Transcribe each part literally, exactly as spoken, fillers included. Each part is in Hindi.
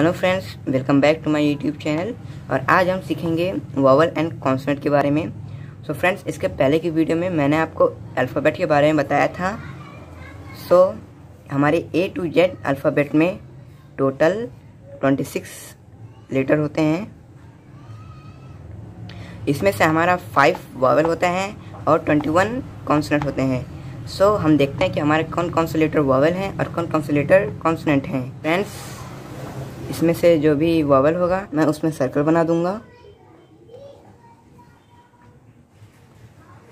Hello friends, welcome back to my YouTube channel. और आज हम सीखेंगे वॉवल एंड कॉन्सोनेंट के बारे में। सो so फ्रेंड्स, इसके पहले की वीडियो में मैंने आपको अल्फ़ाबेट के बारे में बताया था। सो so, हमारे ए टू जेड अल्फ़ाबेट में टोटल छब्बीस लेटर होते हैं। इसमें से हमारा फाइव वॉवल होता है और इक्कीस कॉन्सोनेंट होते हैं। सो so, हम देखते हैं कि हमारे कौन कौन से लेटर वॉवल हैं और कौन कौन से लेटर कॉन्सोनेंट हैं। फ्रेंड्स, इसमें से जो भी वॉवल होगा मैं उसमें सर्कल बना दूंगा।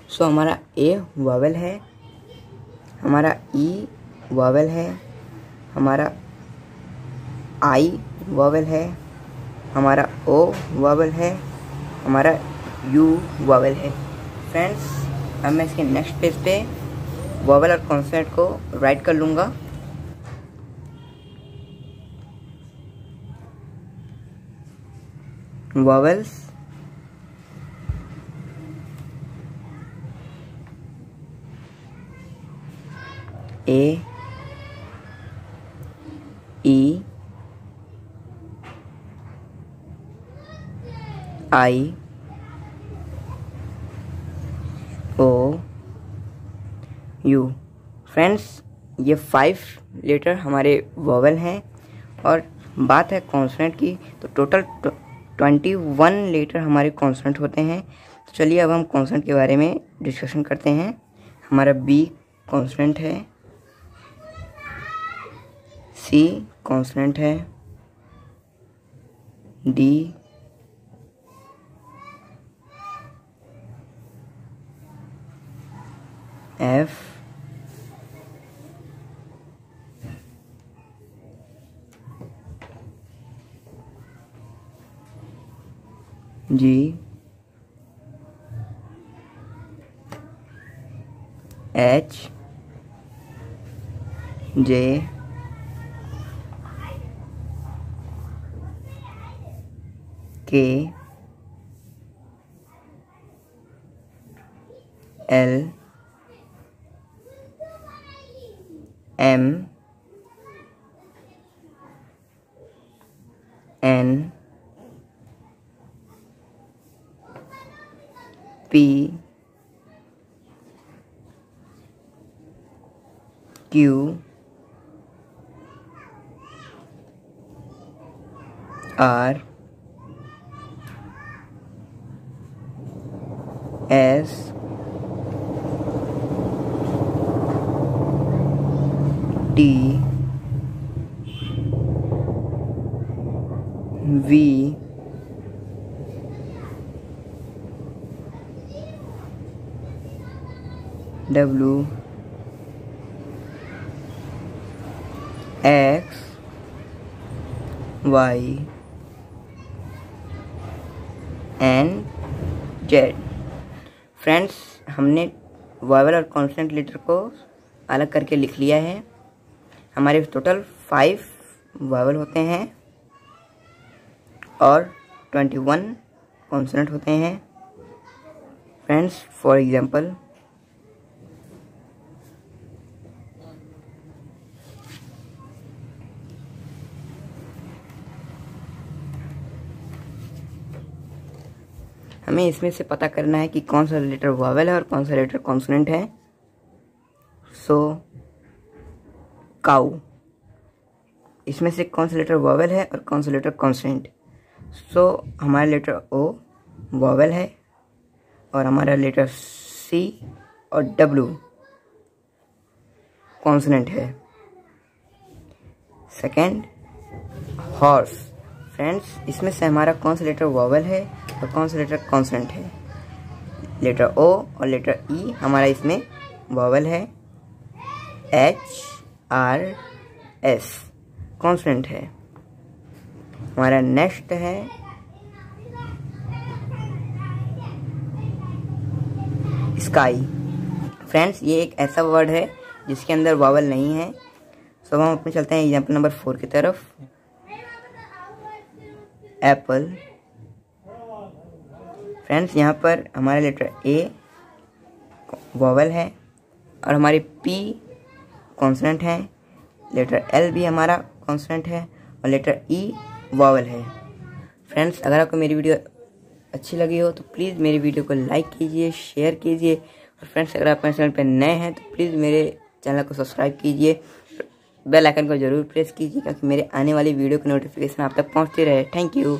सो so, हमारा ए वॉवल है, हमारा ई वॉवल है, हमारा आई वॉवल है, हमारा ओ वॉवल है, हमारा यू वॉवल है। फ्रेंड्स, अब मैं इसके नेक्स्ट पेज पे वॉवल और कॉन्सोनेंट को राइट कर लूँगा। Vowels, A, E, I, O, U. Friends, ये फाइव लेटर हमारे वॉवल हैं। और बात है कॉन्सोनेंट की, तो total two, twenty one letter हमारे कॉन्सोनेंट होते हैं। तो चलिए अब हम कॉन्सोनेंट के बारे में डिस्कशन करते हैं। हमारा बी कॉन्सोनेंट है, सी कॉन्सोनेंट है, D, F, G, H, J, K, L, M, N, P, Q, R, S, T, V, W, X, Y, and Z। Friends, हमने वॉवल और कॉन्सोनेंट लेटर को अलग करके लिख लिया है। हमारे टोटल फाइव वॉवल होते हैं और ट्वेंटी वन कॉन्सोनेंट होते हैं। फ्रेंड्स, फॉर एग्जाम्पल, हमें इसमें से पता करना है कि कौन सा लेटर वॉवल है और कौन सा लेटर कॉन्सोनेंट है। सो काऊ, इसमें से कौन सा लेटर वॉवल है और कौन सा लेटर कॉन्सोनेंट। सो हमारा लेटर ओ वॉवल है और हमारा लेटर सी और डब्ल्यू कॉन्सोनेंट है। Second, horse. फ्रेंड्स, इसमें से हमारा कौन सा लेटर वॉवल है और कौन सा लेटर कॉन्सोनेंट है। लेटर ओ और लेटर ई हमारा इसमें वॉवल है, एच, आर, एस कॉन्सोनेंट है। हमारा नेक्स्ट है स्काई। फ्रेंड्स, ये एक ऐसा वर्ड है जिसके अंदर वॉवल नहीं है। सो so, हम अपने चलते हैं एग्जाम्पल नंबर फोर की तरफ। एप्पल। फ्रेंड्स, यहाँ पर हमारा लेटर ए वॉवल है और हमारी पी कॉन्सोनेंट है। लेटर एल भी हमारा कॉन्सोनेंट है और लेटर ई वावल है। फ्रेंड्स, अगर आपको मेरी वीडियो अच्छी लगी हो तो प्लीज़ मेरी वीडियो को लाइक कीजिए, शेयर कीजिए। और फ्रेंड्स, अगर आप मेरे चैनल पर नए हैं तो प्लीज़ मेरे चैनल को सब्सक्राइब कीजिए, बेल आइकन को जरूर प्रेस कीजिए, ताकि मेरे आने वाली वीडियो की नोटिफिकेशन आप तक पहुंचती रहे। Thank you.